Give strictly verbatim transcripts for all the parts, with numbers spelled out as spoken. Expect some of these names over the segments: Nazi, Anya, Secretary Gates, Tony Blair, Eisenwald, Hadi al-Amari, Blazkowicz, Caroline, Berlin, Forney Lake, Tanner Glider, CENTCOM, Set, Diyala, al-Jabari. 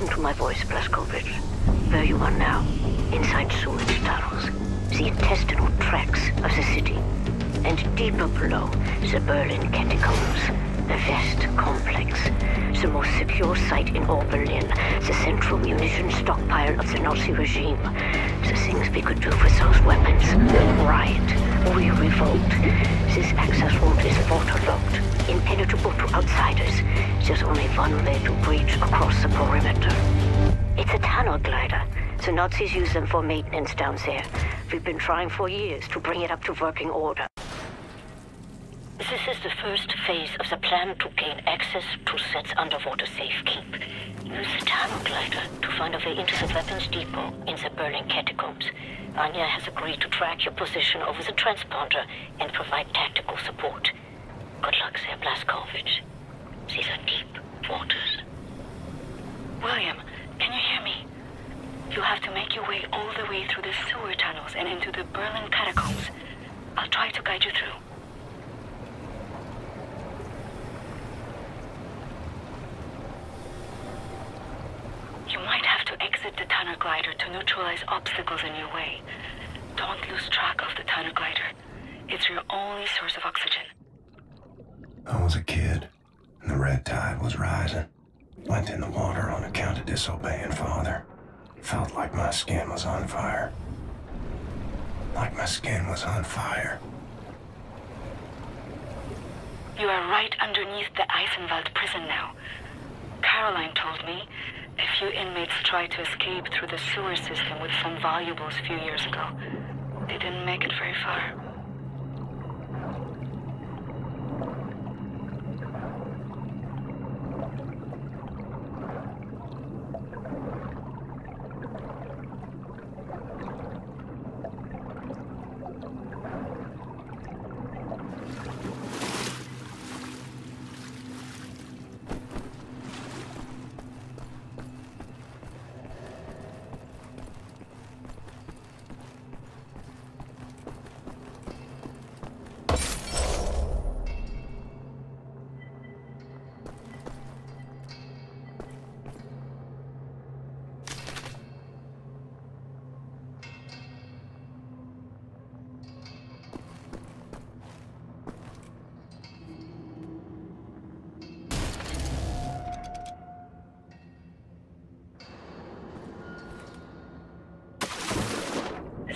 Listen to my voice, Blazkowicz. Where you are now, inside sewage tunnels, the intestinal tracts of the city, and deeper below, the Berlin catacombs, a vast complex, the most secure site in all Berlin, the central munition stockpile of the Nazi regime, the things we could do with those weapons, riot, we revolt. This access road is waterlogged, impenetrable to outsiders. There's only one way to breach across the perimeter. It's a Tanner Glider. The Nazis use them for maintenance down there. We've been trying for years to bring it up to working order. This is the first phase of the plan to gain access to Set's underwater safekeep. Use the Tanner Glider to find a way into the weapons depot in the Berlin catacombs. Anya has agreed to track your position over the transponder and provide tactical support. Good luck there, Blazkowicz. These are deep waters. William, can you hear me? You have to make your way all the way through the sewer tunnels and into the Berlin catacombs. I'll try to guide you through. You might have to exit the Tanner Glider to neutralize obstacles in your way. Don't lose track of the Tanner Glider. It's your only source of oxygen. I was a kid, and the red tide was rising. Went in the water on account of disobeying father. Felt like my skin was on fire. Like my skin was on fire. You are right underneath the Eisenwald prison now. Caroline told me a few inmates tried to escape through the sewer system with some valuables a few years ago. They didn't make it very far.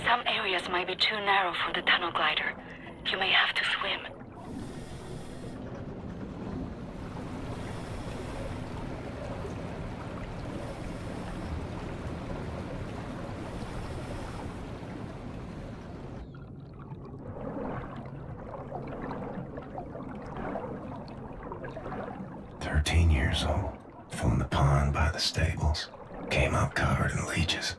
Some areas might be too narrow for the Tunnel Glider. You may have to swim. Thirteen years old, filling the pond by the stables, came up covered in leeches.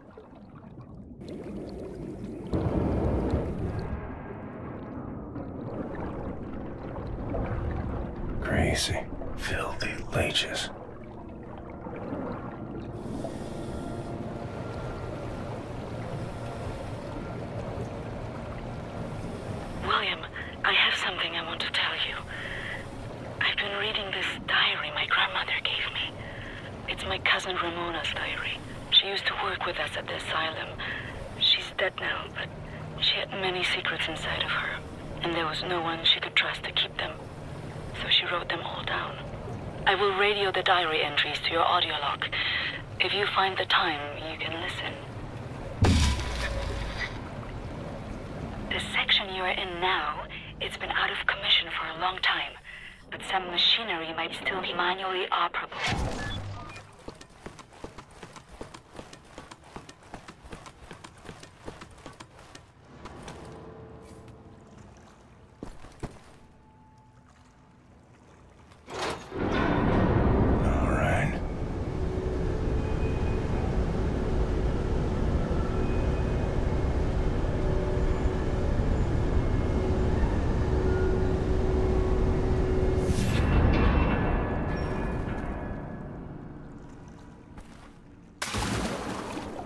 Crazy, filthy leeches. William, I have something I want to tell you. I've been reading this diary my grandmother gave me. It's my cousin Ramona's diary. She used to work with us at the asylum. She's dead now, but she had many secrets inside of her, and there was no one she could trust to keep them. So she wrote them all down. I will radio the diary entries to your audio log. If you find the time, you can listen. The section you are in now, it's been out of commission for a long time, but some machinery might still be manually operable.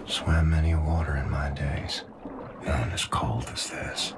Swam many a water in my days, none as cold as this.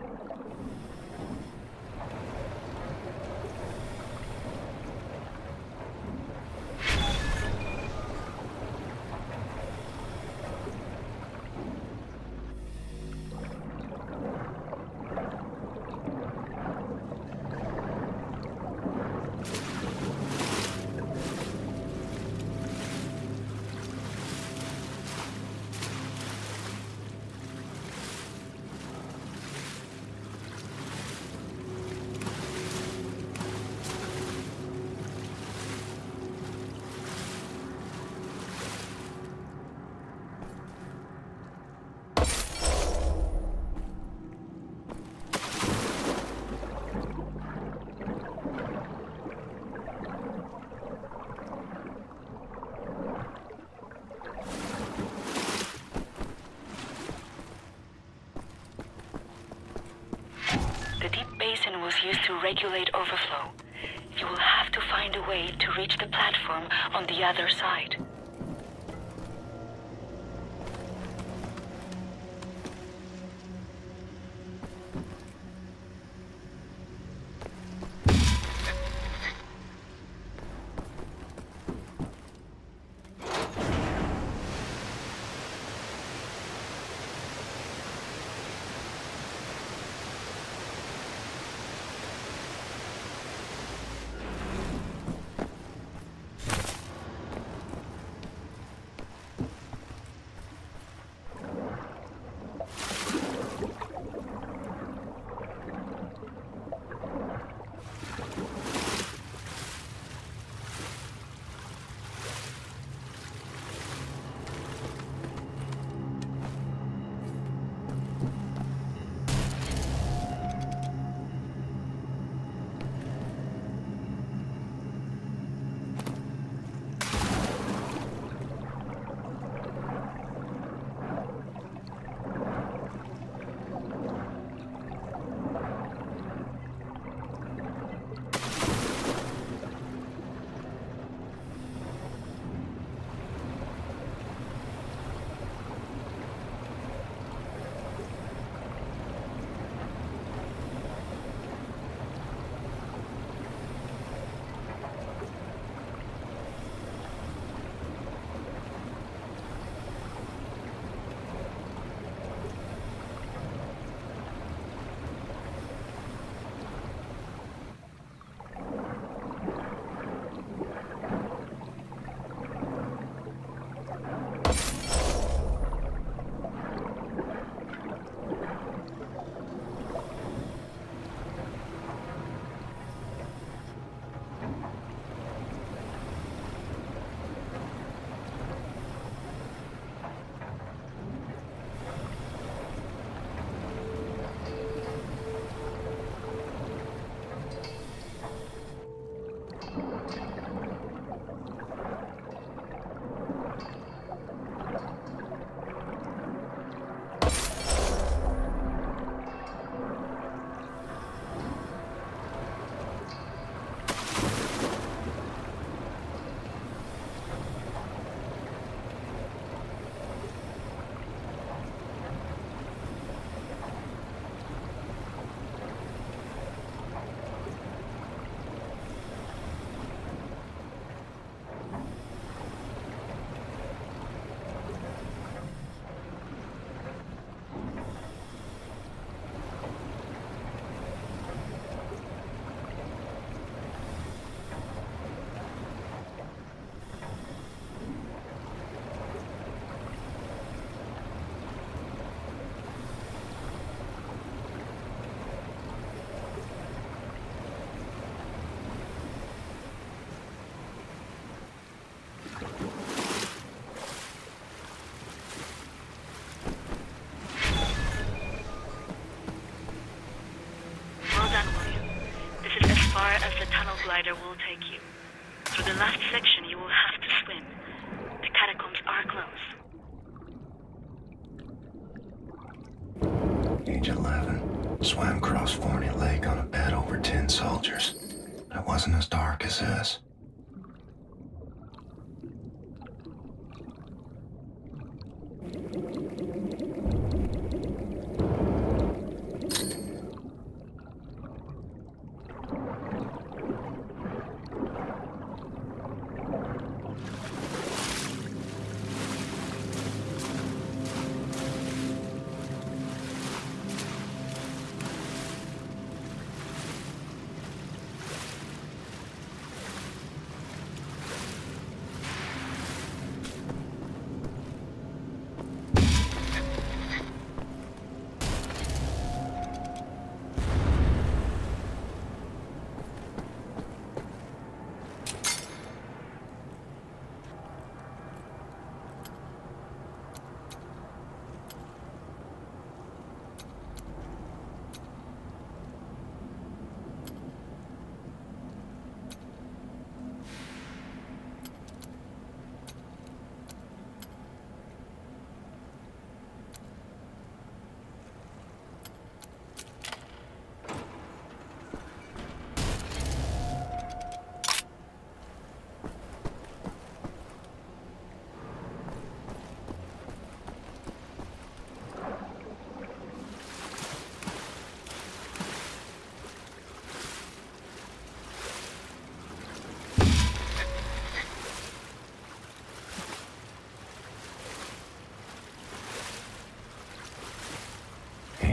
is used to regulate overflow. You will have to find a way to reach the platform on the other side. Glider will take you. Through the last section you will have to swim. The catacombs are closed. Age eleven. Swam across Forney Lake on a bed over ten soldiers. It wasn't as dark as this.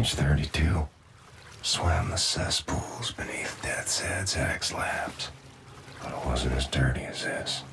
Page thirty-two. Swam the cesspools beneath Death's Head's axe laps. But it wasn't as dirty as this.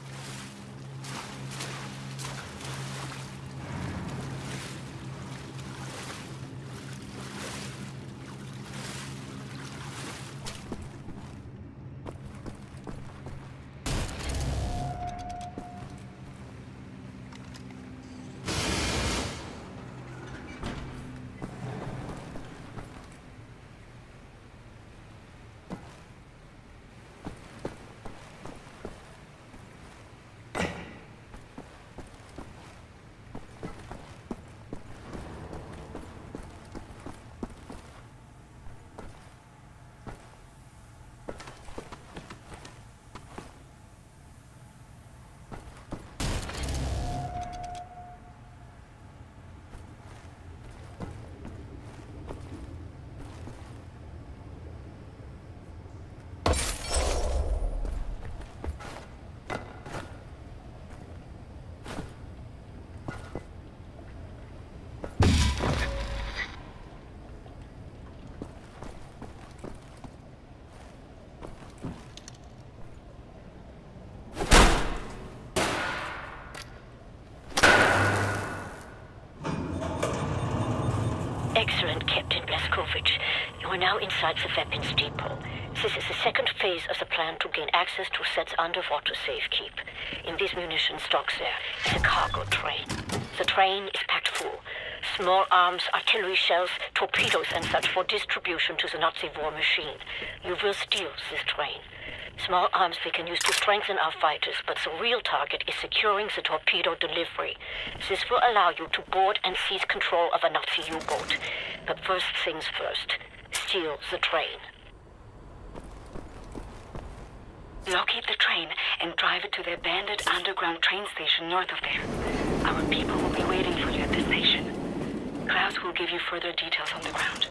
Excellent, Captain Blazkowicz. You are now inside the weapons depot. This is the second phase of the plan to gain access to Set's underwater safekeep. In these munition stocks there is a cargo train. The train is packed full. Small arms, artillery shells, torpedoes and such for distribution to the Nazi war machine. You will steal this train. Small arms we can use to strengthen our fighters, but the real target is securing the torpedo delivery. This will allow you to board and seize control of a Nazi U-boat. But first things first, steal the train. Locate the train and drive it to the abandoned underground train station north of there. Our people will be waiting for you at the station. Klaus will give you further details on the ground.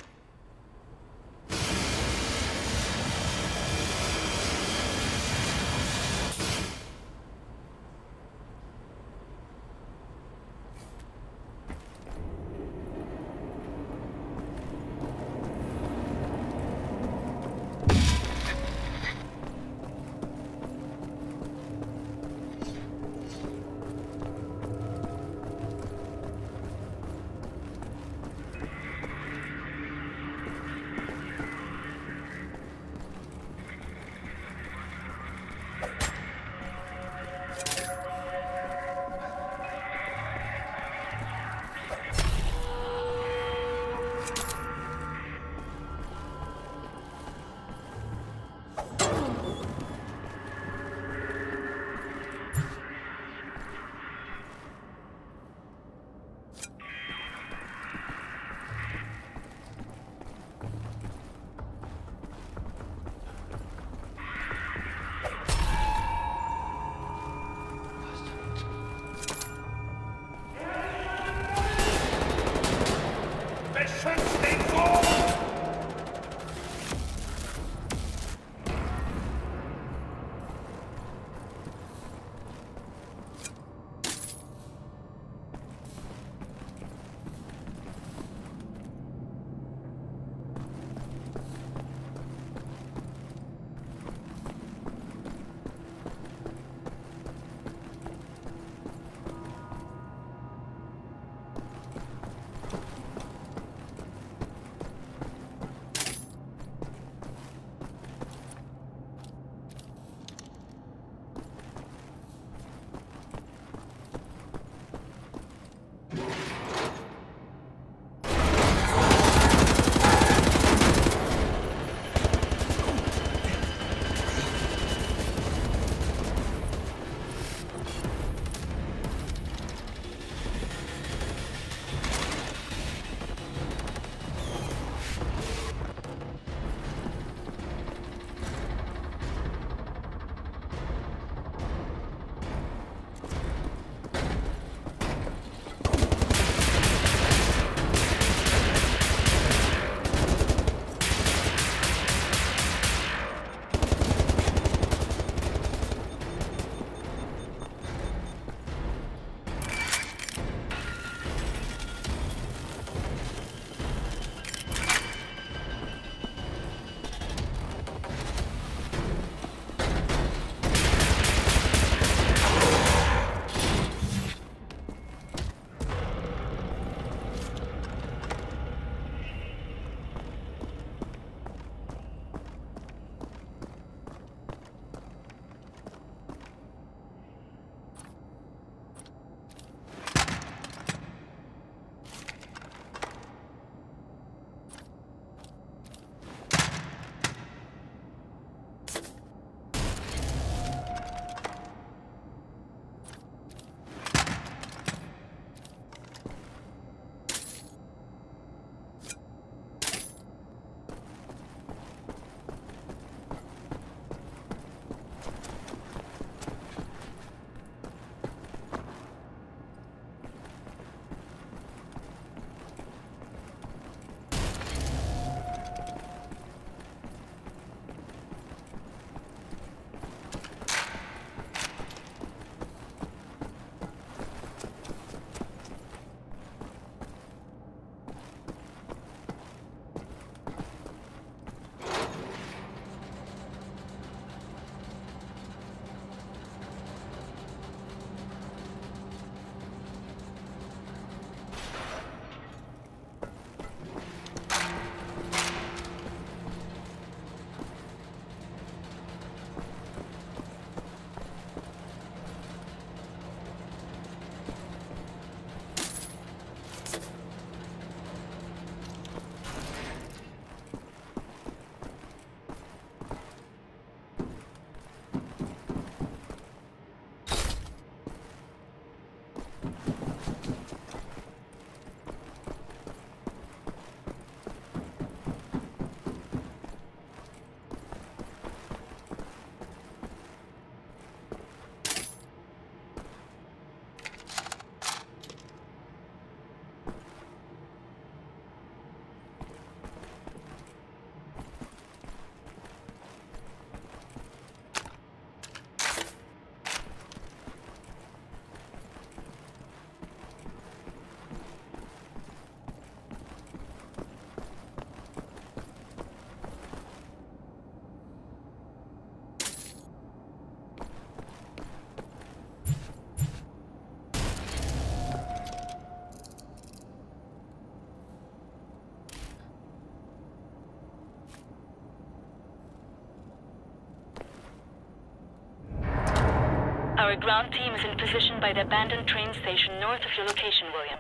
Our ground team is in position by the abandoned train station north of your location, William.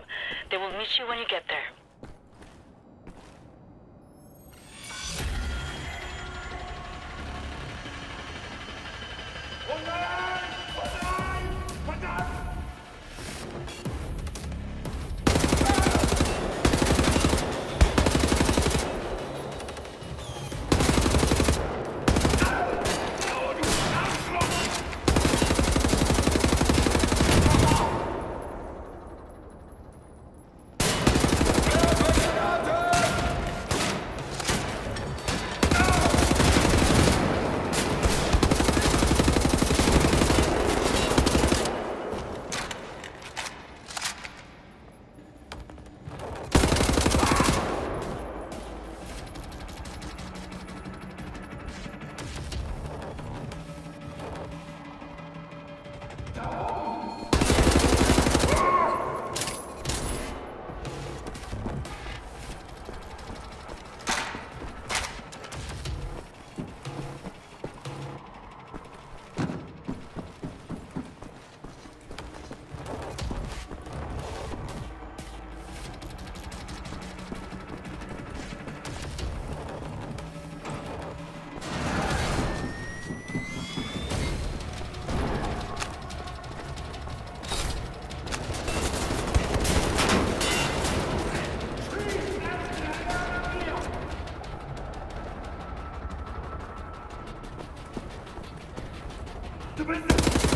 They will meet you when you get there. The business!